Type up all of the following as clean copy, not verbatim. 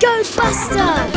Go Buster!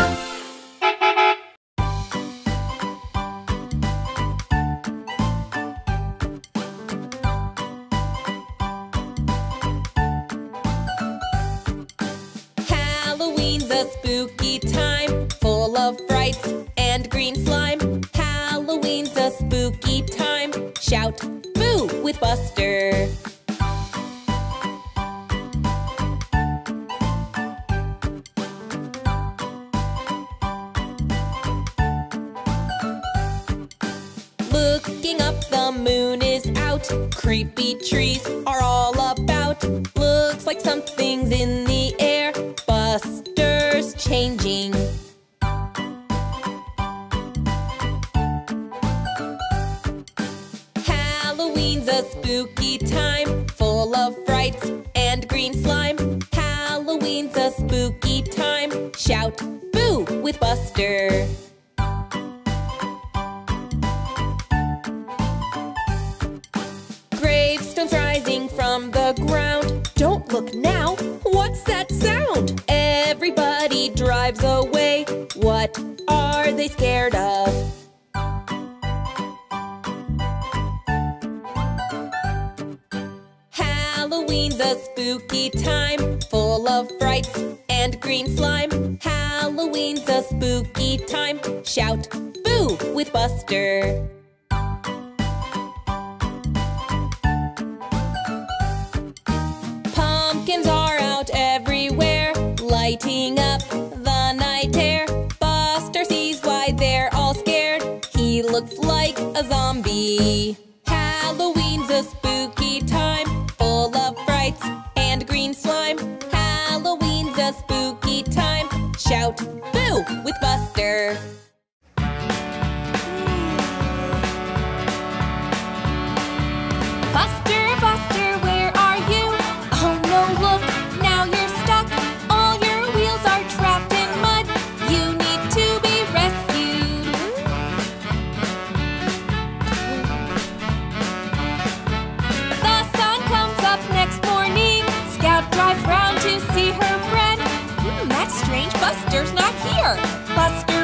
Drive round to see her friend. That's strange. Buster's not here. Buster.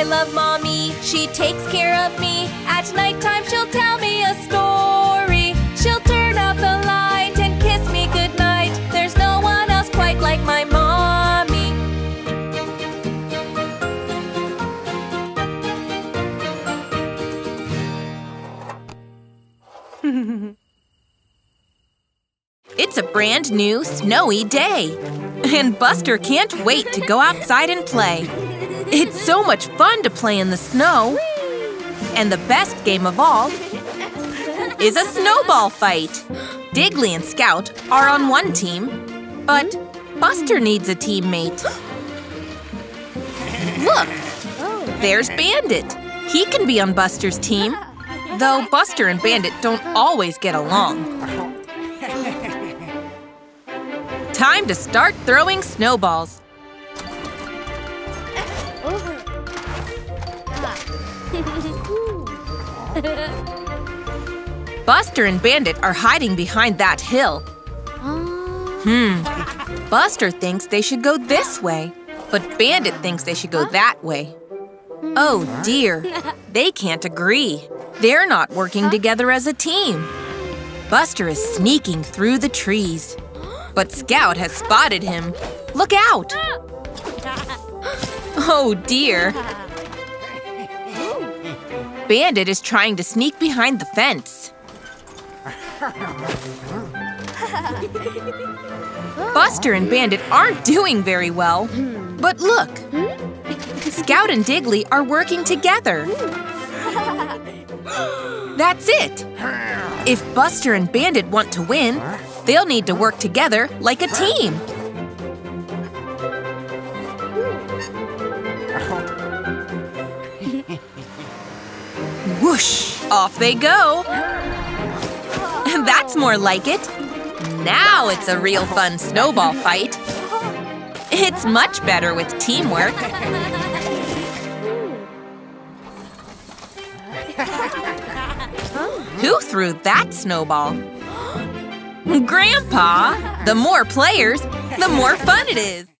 I love Mommy. She takes care of me. At nighttime, she'll tell me a story. She'll turn out the light and kiss me goodnight. There's no one else quite like my Mommy. It's a brand new snowy day. And Buster can't wait to go outside and play. It's so much fun to play in the snow. And the best game of all is a snowball fight. Diggly and Scout are on one team, but Buster needs a teammate. Look, there's Bandit. He can be on Buster's team, though Buster and Bandit don't always get along. Time to start throwing snowballs. Buster and Bandit are hiding behind that hill. Buster thinks they should go this way, but Bandit thinks they should go that way. Oh dear, they can't agree. They're not working together as a team. Buster is sneaking through the trees. But Scout has spotted him. Look out! Oh dear! Bandit is trying to sneak behind the fence. Buster and Bandit aren't doing very well. But look! Scout and Diggly are working together. That's it! If Buster and Bandit want to win, they'll need to work together like a team. Whoosh! Off they go! That's more like it. Now it's a real fun snowball fight. It's much better with teamwork. Who threw that snowball? Grandpa! The more players, the more fun it is!